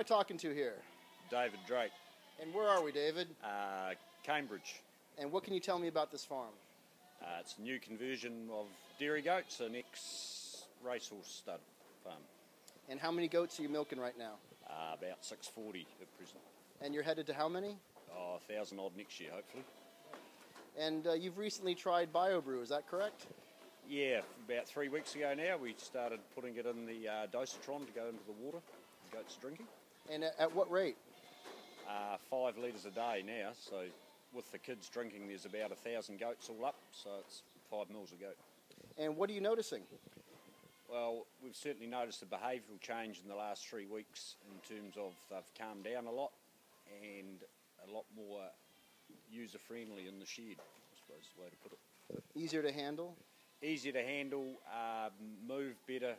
I talking to here? David Drake. And where are we, David? Cambridge. And what can you tell me about this farm? It's a new conversion of dairy goats, an ex-racehorse stud farm. And how many goats are you milking right now? About 640 at present. And you're headed to how many? Oh, 1,000 odd next year, hopefully. And you've recently tried BioBrew, is that correct? Yeah, about 3 weeks ago now we started putting it in the Dosatron to go into the water, the goats drinking. And at what rate? 5 litres a day now, so with the kids drinking there's about 1,000 goats all up, so it's 5 mils a goat. And what are you noticing? Well, we've certainly noticed a behavioural change in the last 3 weeks in terms of they've calmed down a lot and a lot more user-friendly in the shed, I suppose is the way to put it. Easier to handle? Easier to handle, move better,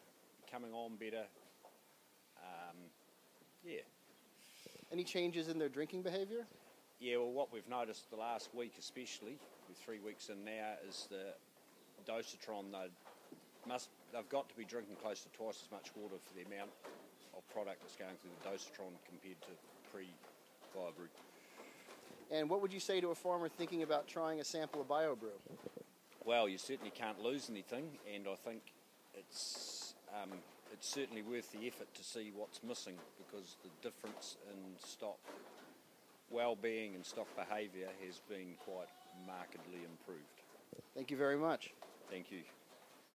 coming on better, yeah. Any changes in their drinking behaviour? Yeah, well what we've noticed the last week especially, with 3 weeks in now, is the Dosatron, they've got to be drinking close to twice as much water for the amount of product that's going through the Dosatron compared to pre-BioBrew. And what would you say to a farmer thinking about trying a sample of BioBrew? Well, you certainly can't lose anything, and I think it's certainly worth the effort to see what's missing, because the difference in stock well-being and stock behaviour has been quite markedly improved. Thank you very much. Thank you.